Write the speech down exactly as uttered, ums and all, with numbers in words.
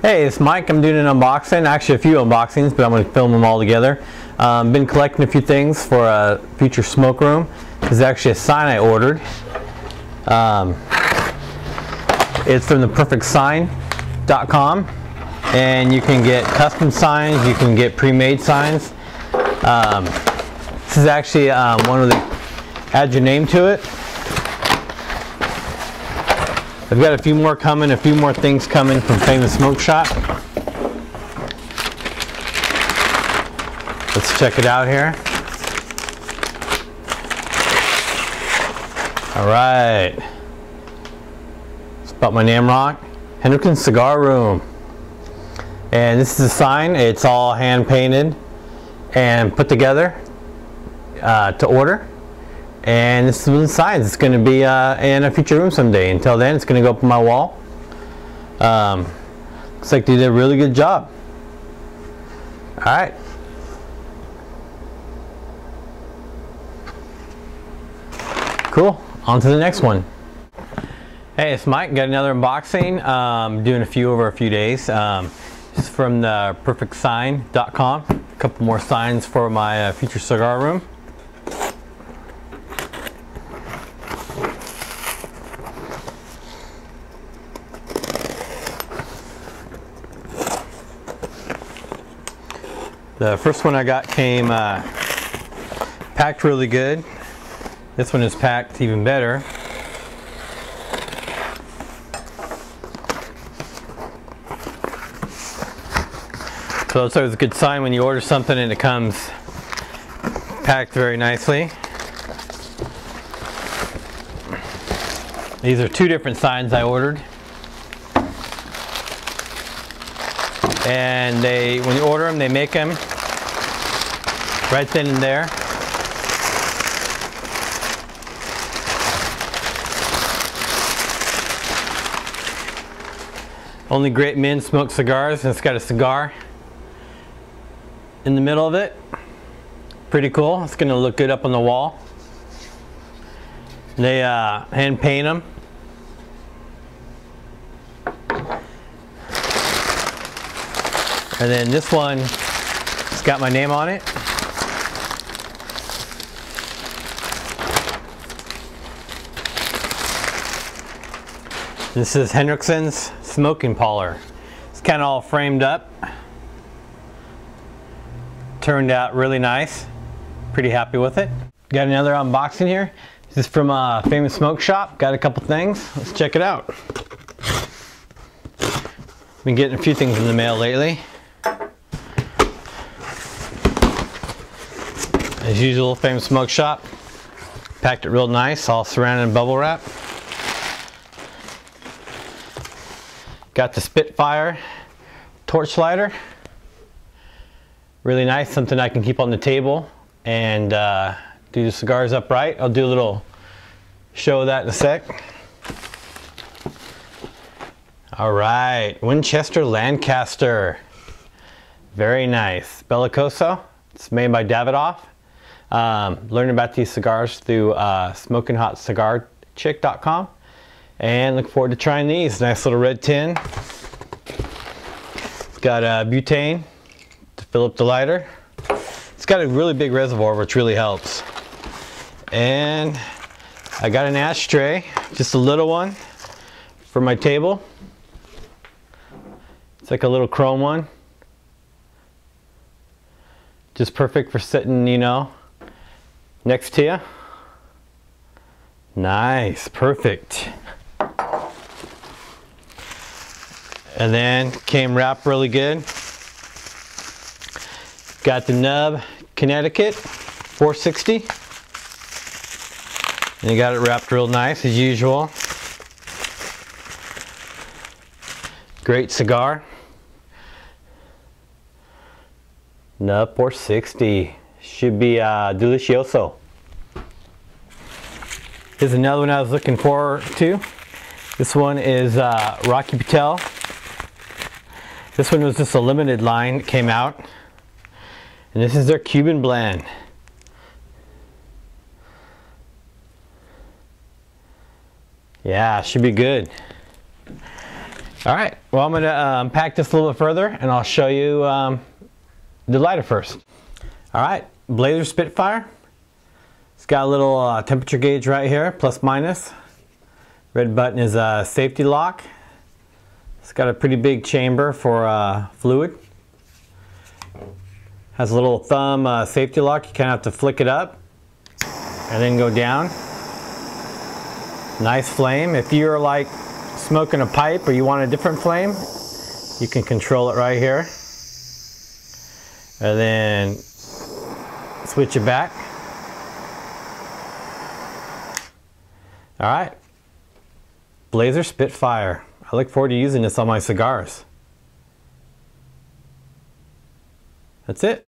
Hey, it's Mike. I'm doing an unboxing, actually a few unboxings, but I'm going to film them all together. Um, been collecting a few things for a future smoke room. This is actually a sign I ordered. Um, it's from the perfect sign dot com, and you can get custom signs, you can get pre-made signs. Um, this is actually um, one of the, add your name to it. I've got a few more coming, a few more things coming from Famous Smoke Shop. Let's check it out here. Alright. Spelt my name wrong. Hendrickson's Cigar Room. And this is a sign. It's all hand painted and put together uh, to order. And this is one of the signs. It's going to be uh, in a future room someday. Until then, it's going to go up on my wall. Um, looks like they did a really good job. Alright. Cool. On to the next one. Hey, it's Mike. Got another unboxing. Um, doing a few over a few days. Um, this is from the perfect sign dot com. A couple more signs for my uh, future cigar room. The first one I got came uh, packed really good. This one is packed even better. So it's always a good sign when you order something and it comes packed very nicely. These are two different signs I ordered. And they, when you order them, they make them right then and there. Only great men smoke cigars, and it's got a cigar in the middle of it. Pretty cool. It's going to look good up on the wall. They uh, hand paint them. And then this one, it's got my name on it. This is Hendrickson's Smoking Parlor. It's kind of all framed up. Turned out really nice. Pretty happy with it. Got another unboxing here. This is from a Famous Smoke Shop. Got a couple things. Let's check it out. Been getting a few things in the mail lately. As usual, Famous Smoke Shop. Packed it real nice, all surrounded in bubble wrap. Got the Spitfire Torch Lighter. Really nice, something I can keep on the table and uh, do the cigars upright. I'll do a little show of that in a sec. Alright, Winston Lancaster. Very nice. Bellicoso. It's made by Davidoff. Um, learn about these cigars through uh, smoking hot cigar chick dot com. And look forward to trying these. Nice little red tin. It's got uh, butane to fill up the lighter. It's got a really big reservoir, which really helps. And I got an ashtray, just a little one, for my table. It's like a little chrome one. Just perfect for sitting, you know, next to you. Nice, perfect. And then came wrapped really good. Got the Nub Connecticut four sixty. And you got it wrapped real nice as usual. Great cigar. Nub four sixty should be uh, delicioso. Here's another one I was looking forward to. This one is uh, Rocky Patel. This one was just a limited line that came out, and this is their Cuban Blend. Yeah, should be good. All right, well, I'm going to unpack um, this a little bit further, and I'll show you um, the lighter first. All right, Blazer Spitfire. It's got a little uh, temperature gauge right here, plus minus. Red button is a safety lock. It's got a pretty big chamber for uh, fluid. Has a little thumb uh, safety lock. You kind of have to flick it up and then go down. Nice flame. If you're like smoking a pipe or you want a different flame, you can control it right here. And then switch it back. All right. Blazer Spitfire. I look forward to using this on my cigars. That's it.